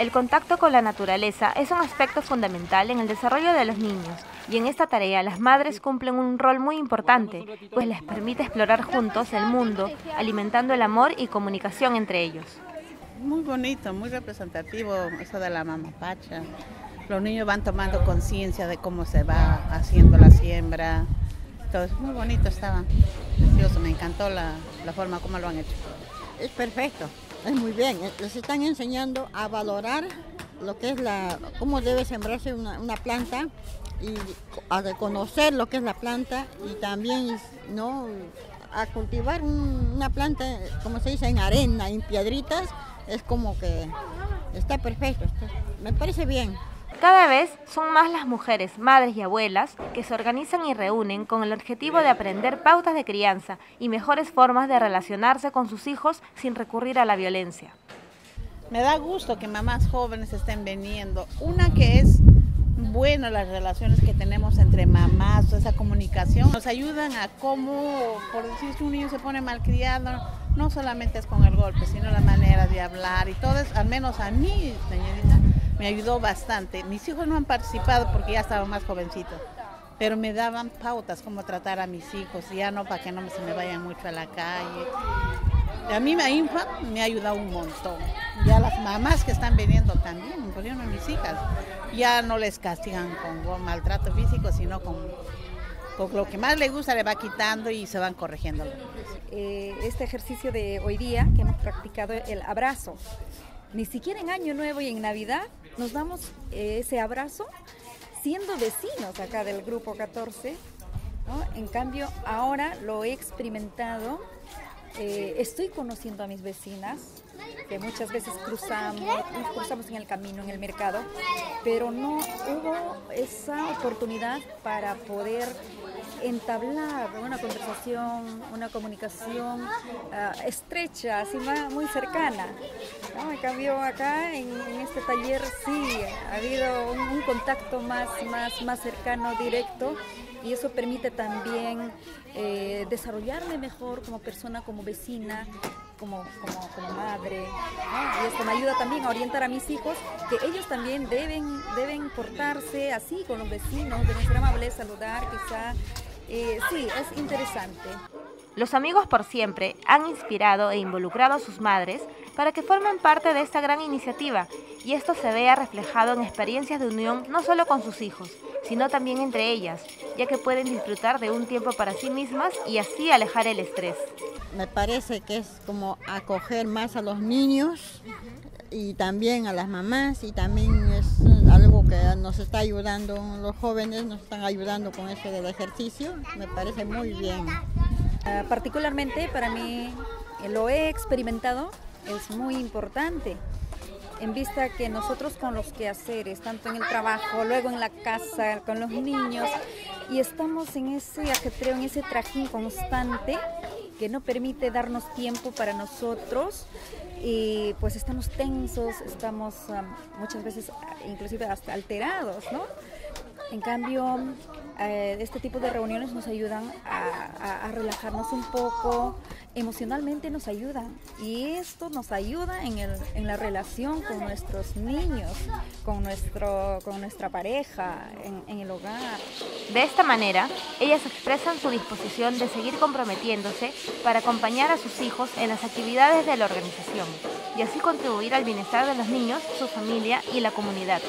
El contacto con la naturaleza es un aspecto fundamental en el desarrollo de los niños, y en esta tarea las madres cumplen un rol muy importante, pues les permite explorar juntos el mundo, alimentando el amor y comunicación entre ellos. Muy bonito, muy representativo eso de la mamapacha. Los niños van tomando conciencia de cómo se va haciendo la siembra. Entonces, muy bonito estaba, precioso, me encantó la forma como lo han hecho. Es perfecto, es muy bien. Les están enseñando a valorar lo que es cómo debe sembrarse una planta y a reconocer lo que es la planta y también, ¿no?, a cultivar una planta, como se dice, en arena, en piedritas. Es como que está perfecto, me parece bien. Cada vez son más las mujeres, madres y abuelas que se organizan y reúnen con el objetivo de aprender pautas de crianza y mejores formas de relacionarse con sus hijos sin recurrir a la violencia. Me da gusto que mamás jóvenes estén viniendo. Una que es buena, las relaciones que tenemos entre mamás, esa comunicación, nos ayudan a cómo, por decir, si un niño se pone malcriado, no solamente es con el golpe, sino la manera de hablar y todo eso, al menos a mí, señorita, me ayudó bastante. Mis hijos no han participado porque ya estaban más jovencitos, pero me daban pautas cómo tratar a mis hijos, ya no para que no se me vayan mucho a la calle. A mí la Infa me ha ayudado un montón. Ya las mamás que están viniendo también, por ejemplo mis hijas, ya no les castigan con maltrato físico, sino con lo que más les gusta le va quitando y se van corrigiendo. Este ejercicio de hoy día que hemos practicado, el abrazo, ni siquiera en Año Nuevo y en Navidad nos damos ese abrazo siendo vecinos acá del Grupo 14, ¿no? En cambio, ahora lo he experimentado, estoy conociendo a mis vecinas, que muchas veces nos cruzamos en el camino, en el mercado, pero no hubo esa oportunidad para poder entablar una conversación, una comunicación estrecha, así muy cercana, ¿no? En cambio acá en este taller sí ha habido un contacto más cercano, directo, y eso permite también desarrollarme mejor como persona, como vecina, como madre, ¿no? Y esto me ayuda también a orientar a mis hijos, que ellos también deben portarse así con los vecinos, deben ser amables, saludar quizá. Sí, es interesante. Los Amigos por Siempre han inspirado e involucrado a sus madres para que formen parte de esta gran iniciativa, y esto se vea reflejado en experiencias de unión no solo con sus hijos, sino también entre ellas, ya que pueden disfrutar de un tiempo para sí mismas y así alejar el estrés. Me parece que es como acoger más a los niños y también a las mamás, y también es algo que nos está ayudando, los jóvenes nos están ayudando con eso del ejercicio, me parece muy bien. Particularmente para mí, lo he experimentado, es muy importante, en vista que nosotros con los quehaceres, tanto en el trabajo, luego en la casa, con los niños, y estamos en ese ajetreo, en ese trajín constante, que no permite darnos tiempo para nosotros, y pues estamos tensos, estamos muchas veces inclusive hasta alterados, ¿no? En cambio, este tipo de reuniones nos ayudan a relajarnos un poco, emocionalmente nos ayudan, y esto nos ayuda en la relación con nuestros niños, con nuestra pareja, en el hogar. De esta manera, ellas expresan su disposición de seguir comprometiéndose para acompañar a sus hijos en las actividades de la organización, y así contribuir al bienestar de los niños, su familia y la comunidad.